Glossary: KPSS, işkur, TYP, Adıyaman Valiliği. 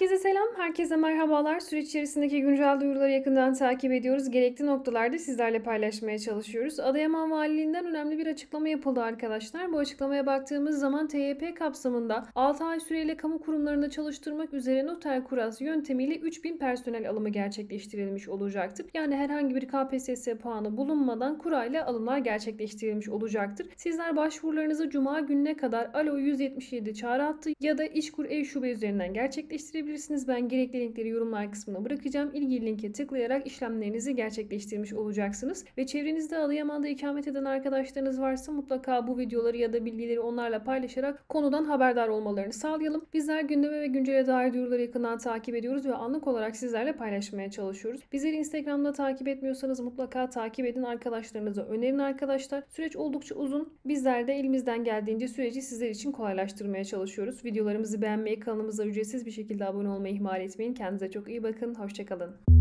Herkese selam, herkese merhabalar. Süreç içerisindeki güncel duyuruları yakından takip ediyoruz. Gerekli noktalarda sizlerle paylaşmaya çalışıyoruz. Adıyaman Valiliğinden önemli bir açıklama yapıldı arkadaşlar. Bu açıklamaya baktığımız zaman TYP kapsamında 6 ay süreyle kamu kurumlarında çalıştırmak üzere noter kurası yöntemiyle 3000 personel alımı gerçekleştirilmiş olacaktır. Yani herhangi bir KPSS puanı bulunmadan kurayla alımlar gerçekleştirilmiş olacaktır. Sizler başvurularınızı Cuma gününe kadar Alo 177 çağrı hattı ya da işkur e-şube üzerinden gerçekleştirebilirsiniz. Ben gerekli linkleri yorumlar kısmına bırakacağım. İlgili linke tıklayarak işlemlerinizi gerçekleştirmiş olacaksınız. Ve çevrenizde Adıyaman'da ikamet eden arkadaşlarınız varsa mutlaka bu videoları ya da bilgileri onlarla paylaşarak konudan haberdar olmalarını sağlayalım. Bizler gündeme ve güncele dair duyuruları yakından takip ediyoruz ve anlık olarak sizlerle paylaşmaya çalışıyoruz. Bizleri Instagram'da takip etmiyorsanız mutlaka takip edin, arkadaşlarınıza önerin arkadaşlar. Süreç oldukça uzun. Bizler de elimizden geldiğince süreci sizler için kolaylaştırmaya çalışıyoruz. Videolarımızı beğenmeyi, kanalımıza ücretsiz bir şekilde abone olmayı ihmal etmeyin. Kendinize çok iyi bakın. Hoşça kalın.